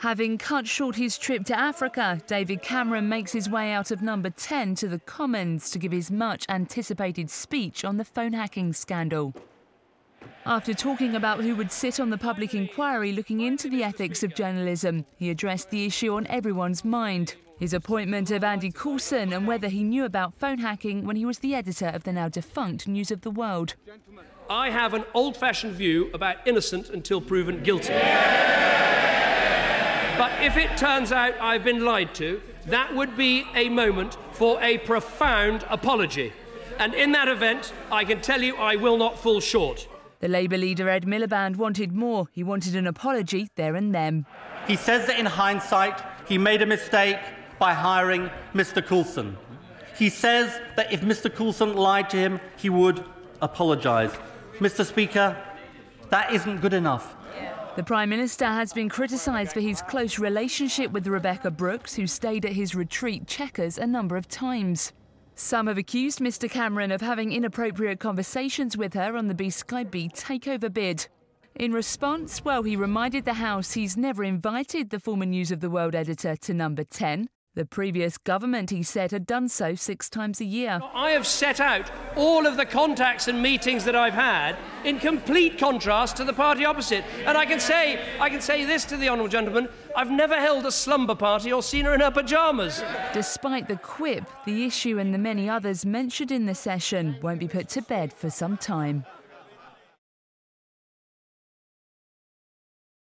Having cut short his trip to Africa, David Cameron makes his way out of Number 10 to the Commons to give his much-anticipated speech on the phone hacking scandal. After talking about who would sit on the public inquiry looking into the ethics of journalism, he addressed the issue on everyone's mind: his appointment of Andy Coulson and whether he knew about phone hacking when he was the editor of the now-defunct News of the World. I have an old-fashioned view about innocent until proven guilty. But if it turns out I've been lied to, that would be a moment for a profound apology. And in that event, I can tell you I will not fall short. The Labour leader Ed Miliband wanted more. He wanted an apology there and then. He says that in hindsight, he made a mistake by hiring Mr. Coulson. He says that if Mr. Coulson lied to him, he would apologise. Mr. Speaker, that isn't good enough. The Prime Minister has been criticised for his close relationship with Rebecca Brooks, who stayed at his retreat Chequers a number of times. Some have accused Mr Cameron of having inappropriate conversations with her on the B Sky B takeover bid. In response, well, he reminded the House he's never invited the former News of the World editor to Number 10. The previous government, he said, had done so 6 times a year. I have set out all of the contacts and meetings that I've had in complete contrast to the party opposite. And I can say this to the Honourable Gentleman: I've never held a slumber party or seen her in her pyjamas. Despite the quip, the issue and the many others mentioned in the session won't be put to bed for some time.